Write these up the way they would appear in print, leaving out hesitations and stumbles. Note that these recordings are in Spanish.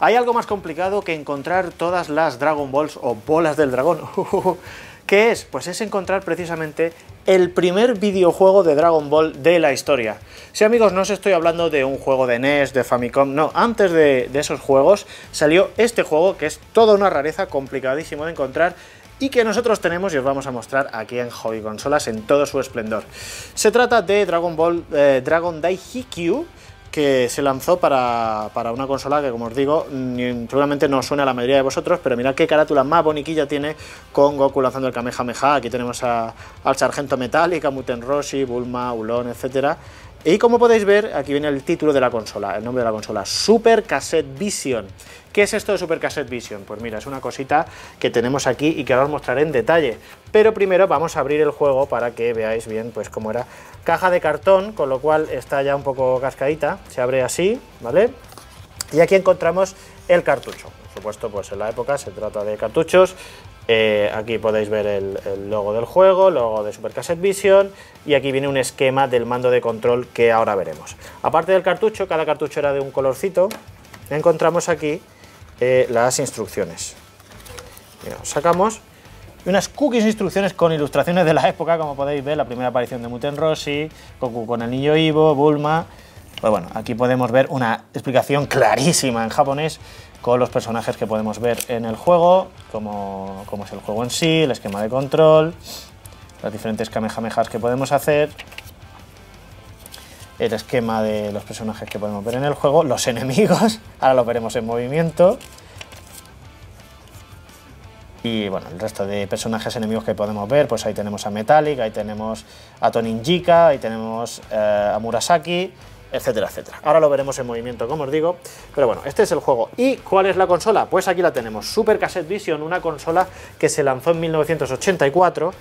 Hay algo más complicado que encontrar todas las Dragon Balls o bolas del dragón. ¿Qué es? Pues es encontrar precisamente el primer videojuego de Dragon Ball de la historia. Sí, amigos, no os estoy hablando de un juego de NES, de Famicom, no. Antes de esos juegos salió este juego, que es toda una rareza, complicadísimo de encontrar, y que nosotros tenemos y os vamos a mostrar aquí en Hobby Consolas en todo su esplendor. Se trata de Dragon Ball, Dragon Dai Hikyu, que se lanzó para una consola que, como os digo, seguramente no os suena a la mayoría de vosotros, pero mirad qué carátula más boniquilla tiene, con Goku lanzando el Kamehameha. Aquí tenemos al Sargento Metallica, Muten Roshi, Bulma, Ulón, etc. Y como podéis ver, aquí viene el título de la consola, el nombre de la consola, Super Cassette Vision. ¿Qué es esto de Super Cassette Vision? Pues mira, es una cosita que tenemos aquí y que ahora os mostraré en detalle. Pero primero vamos a abrir el juego para que veáis bien pues cómo era. Caja de cartón, con lo cual está ya un poco cascadita. Se abre así, ¿vale? Y aquí encontramos el cartucho. Por supuesto, pues en la época se trata de cartuchos. Aquí podéis ver el logo del juego, logo de Super Cassette Vision, y aquí viene un esquema del mando de control que ahora veremos. Aparte del cartucho, cada cartucho era de un colorcito. Encontramos aquí las instrucciones. Mira, sacamos unas cookies instrucciones con ilustraciones de la época, como podéis ver, la primera aparición de Muten Roshi, Goku con el niño Ivo, Bulma. Pues bueno, aquí podemos ver una explicación clarísima en japonés con los personajes que podemos ver en el juego, cómo es el juego en sí, el esquema de control, las diferentes kamehamehas que podemos hacer, el esquema de los personajes que podemos ver en el juego, los enemigos, ahora los veremos en movimiento, y bueno, el resto de personajes enemigos que podemos ver, pues ahí tenemos a Metallic, ahí tenemos a Toninjika, ahí tenemos a Murasaki, etcétera, etcétera. Ahora lo veremos en movimiento, como os digo, pero bueno, este es el juego. ¿Y cuál es la consola? Pues aquí la tenemos, Super Cassette Vision, una consola que se lanzó en 1984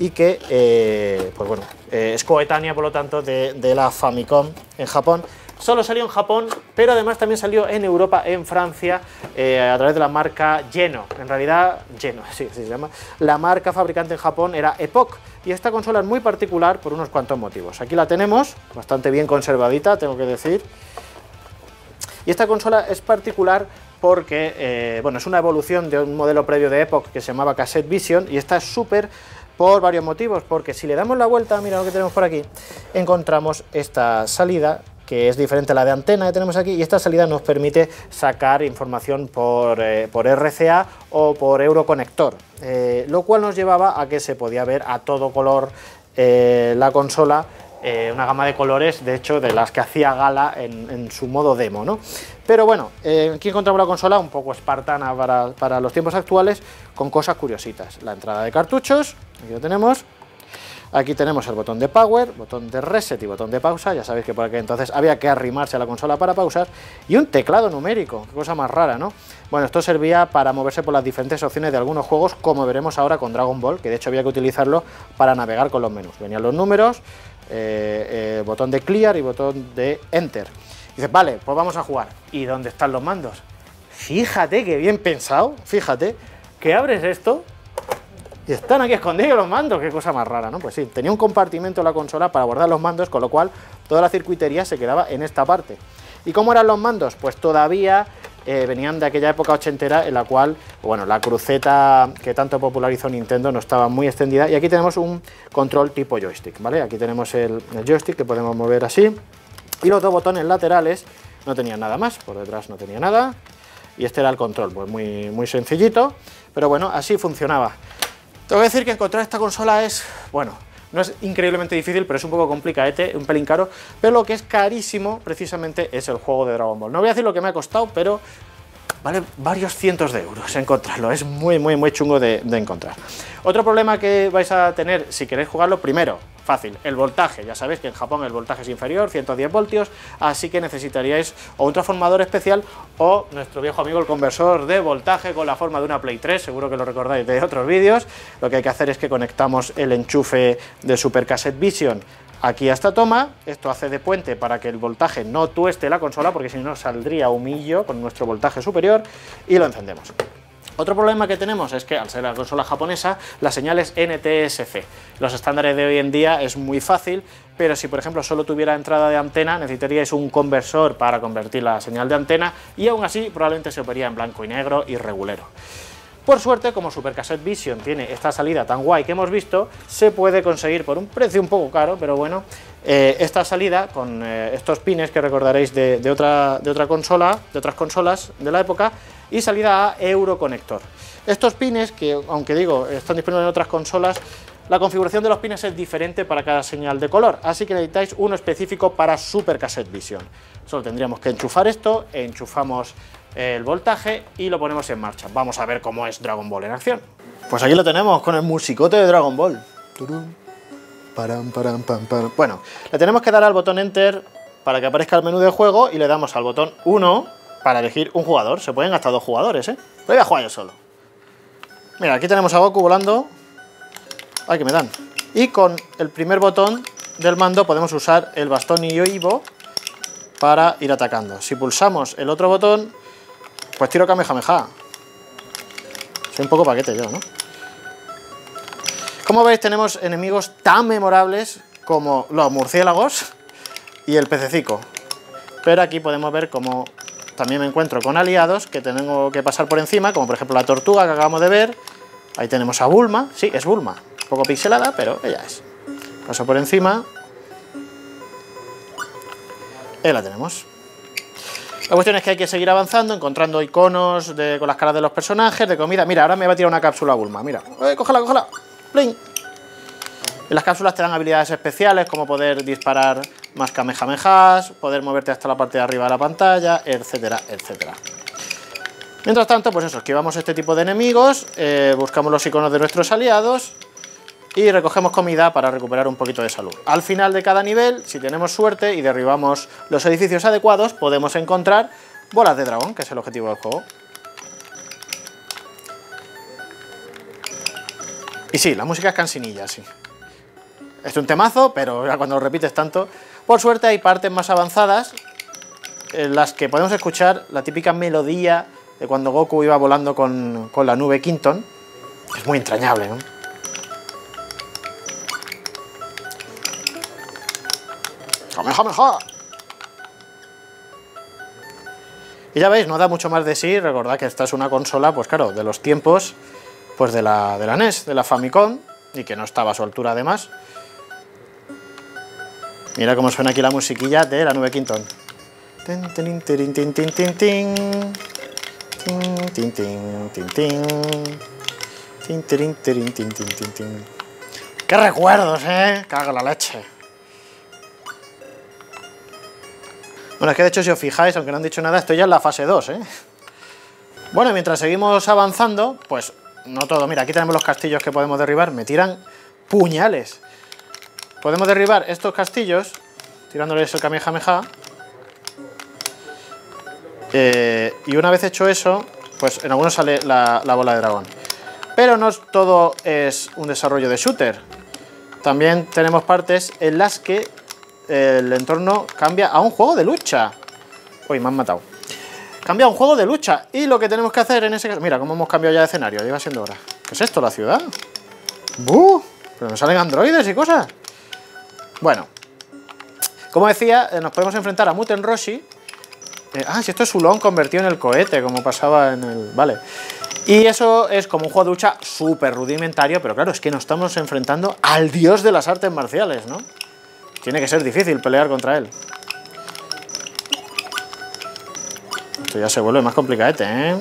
y que, pues bueno, es coetánea, por lo tanto, de la Famicom en Japón. Solo salió en Japón, pero además también salió en Europa, en Francia, a través de la marca Geno. En realidad, Geno, sí, así se llama. La marca fabricante en Japón era Epoch, y esta consola es muy particular por unos cuantos motivos. Aquí la tenemos, bastante bien conservadita, tengo que decir. Y esta consola es particular porque, bueno, es una evolución de un modelo previo de Epoch que se llamaba Cassette Vision, y esta es súper... por varios motivos, porque si le damos la vuelta, mira lo que tenemos por aquí, encontramos esta salida, que es diferente a la de antena que tenemos aquí, y esta salida nos permite sacar información por RCA o por euroconector, lo cual nos llevaba a que se podía ver a todo color la consola, una gama de colores, de hecho, de las que hacía gala en su modo demo, ¿no? Pero bueno, aquí encontramos la consola un poco espartana para los tiempos actuales, con cosas curiositas. La entrada de cartuchos, aquí lo tenemos. Aquí tenemos el botón de power, botón de reset y botón de pausa. Ya sabéis que por aquel entonces había que arrimarse a la consola para pausar. Y un teclado numérico, qué cosa más rara, ¿no? Bueno, esto servía para moverse por las diferentes opciones de algunos juegos, como veremos ahora con Dragon Ball, que de hecho había que utilizarlo para navegar con los menús. Venían los números, botón de clear y botón de enter. Y dices, vale, pues vamos a jugar. ¿Y dónde están los mandos? Fíjate que bien pensado, fíjate, que abres esto... y están aquí escondidos los mandos, qué cosa más rara, ¿no? Pues sí, tenía un compartimento la consola para guardar los mandos, con lo cual toda la circuitería se quedaba en esta parte. ¿Y cómo eran los mandos? Pues todavía venían de aquella época ochentera en la cual, bueno, la cruceta que tanto popularizó Nintendo no estaba muy extendida. Y aquí tenemos un control tipo joystick, ¿vale? Aquí tenemos el joystick que podemos mover así. Y los dos botones laterales no tenían nada más, por detrás no tenía nada. Y este era el control, pues muy, muy sencillito, pero bueno, así funcionaba. Tengo que decir que encontrar esta consola es, bueno, no es increíblemente difícil, pero es un poco complicadete, un pelín caro, pero lo que es carísimo precisamente es el juego de Dragon Ball. No voy a decir lo que me ha costado, pero vale varios cientos de euros encontrarlo, es muy, muy, muy chungo de encontrar. Otro problema que vais a tener si queréis jugarlo, primero, fácil, el voltaje. Ya sabéis que en Japón el voltaje es inferior, 110 voltios, así que necesitaríais o un transformador especial o nuestro viejo amigo el conversor de voltaje con la forma de una Play 3, seguro que lo recordáis de otros vídeos. Lo que hay que hacer es que conectamos el enchufe de Super Cassette Vision aquí a esta toma, esto hace de puente para que el voltaje no tueste la consola, porque si no saldría humillo con nuestro voltaje superior, y lo encendemos. Otro problema que tenemos es que, al ser la consola japonesa, la señal es NTSC. Los estándares de hoy en día es muy fácil, pero si por ejemplo solo tuviera entrada de antena, necesitaríais un conversor para convertir la señal de antena, y aún así probablemente se vería en blanco y negro y regulero. Por suerte, como Super Cassette Vision tiene esta salida tan guay que hemos visto, se puede conseguir por un precio un poco caro, pero bueno, esta salida con estos pines que recordaréis de otras consolas de la época, y salida a euroconector. Estos pines, que aunque digo están disponibles en otras consolas, la configuración de los pines es diferente para cada señal de color, así que necesitáis uno específico para Super Cassette Vision. Solo tendríamos que enchufar esto, enchufamos el voltaje y lo ponemos en marcha. Vamos a ver cómo es Dragon Ball en acción. Pues aquí lo tenemos con el musicote de Dragon Ball. Bueno, le tenemos que dar al botón Enter para que aparezca el menú de juego, y le damos al botón 1 para elegir un jugador. Se pueden hasta 2 jugadores, ¿eh? Pero voy a jugar yo solo. Mira, aquí tenemos a Goku volando. ¡Ay, que me dan! Y con el primer botón del mando podemos usar el bastón y oibo para ir atacando. Si pulsamos el otro botón, pues tiro Kamehameha. Soy un poco paquete yo, ¿no? Como veis, tenemos enemigos tan memorables como los murciélagos y el pececico. Pero aquí podemos ver cómo también me encuentro con aliados que tengo que pasar por encima, como por ejemplo la tortuga que acabamos de ver. Ahí tenemos a Bulma. Sí, es Bulma. Un poco pixelada, pero ella es. Paso por encima. Ahí la tenemos. La cuestión es que hay que seguir avanzando, encontrando iconos con las caras de los personajes, de comida. Mira, ahora me va a tirar una cápsula a Bulma, mira. ¡Cógela, cógela! ¡Pling! En las cápsulas te dan habilidades especiales, como poder disparar más Kamehamehas, poder moverte hasta la parte de arriba de la pantalla, etcétera, etcétera. Mientras tanto, pues eso, esquivamos este tipo de enemigos, buscamos los iconos de nuestros aliados y recogemos comida para recuperar un poquito de salud. Al final de cada nivel, si tenemos suerte y derribamos los edificios adecuados, podemos encontrar bolas de dragón, que es el objetivo del juego. Y sí, la música es cansinilla, sí. Es un temazo, pero ya cuando lo repites tanto... Por suerte hay partes más avanzadas en las que podemos escuchar la típica melodía de cuando Goku iba volando con la nube Kinton. Es muy entrañable, ¿no? ¡Kamehameha! Y ya veis, no da mucho más de sí. Recordad que esta es una consola, pues claro, de los tiempos pues de la NES, de la Famicom, y que no estaba a su altura además. Mira cómo suena aquí la musiquilla de la nube Kinton. ¡Qué recuerdos, eh! ¡Cago la leche! Bueno, es que de hecho si os fijáis, aunque no han dicho nada, estoy ya en la fase 2, ¿eh? Bueno, mientras seguimos avanzando, pues no todo. Mira, aquí tenemos los castillos que podemos derribar. Me tiran puñales. Podemos derribar estos castillos tirándoles el Kamehameha. Y una vez hecho eso, pues en algunos sale la bola de dragón. Pero no todo es un desarrollo de shooter. También tenemos partes en las que el entorno cambia a un juego de lucha. Uy, me han matado. Cambia a un juego de lucha. Y lo que tenemos que hacer en ese caso... Mira, cómo hemos cambiado ya de escenario. Lleva siendo hora. ¿Qué es esto? ¿La ciudad? ¡Buh! Pero me salen androides y cosas. Bueno. Como decía, nos podemos enfrentar a Muten Roshi. Si esto es Sulon convertido en el cohete, como pasaba en el... Vale. Y eso es como un juego de lucha súper rudimentario. Pero claro, es que nos estamos enfrentando al dios de las artes marciales, ¿no? Tiene que ser difícil pelear contra él. Esto ya se vuelve más complicadete, ¿eh?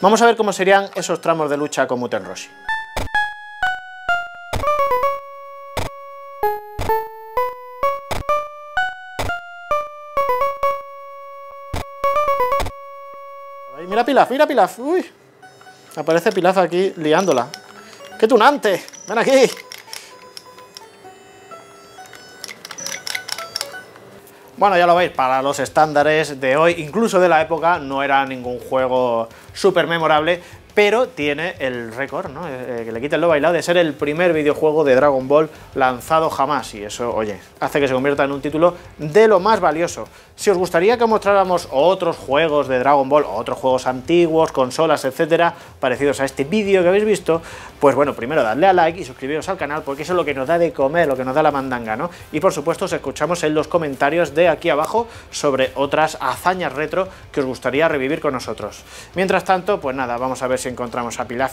Vamos a ver cómo serían esos tramos de lucha con Muten Roshi. Mira Pilaf, mira Pilaf. Uy. Aparece Pilaf aquí liándola. ¡Qué tunante! ¡Ven aquí! Bueno, ya lo veis, para los estándares de hoy, incluso de la época, no era ningún juego súper memorable, pero tiene el récord, ¿no? Que le quiten lo bailado, de ser el primer videojuego de Dragon Ball lanzado jamás, y eso, oye, hace que se convierta en un título de lo más valioso. Si os gustaría que mostráramos otros juegos de Dragon Ball, otros juegos antiguos, consolas, etcétera, parecidos a este vídeo que habéis visto, pues bueno, primero dadle a like y suscribiros al canal, porque eso es lo que nos da de comer, lo que nos da la mandanga, ¿no? Y por supuesto os escuchamos en los comentarios de aquí abajo sobre otras hazañas retro que os gustaría revivir con nosotros. Mientras tanto, pues nada, vamos a ver si encontramos a Pilaf.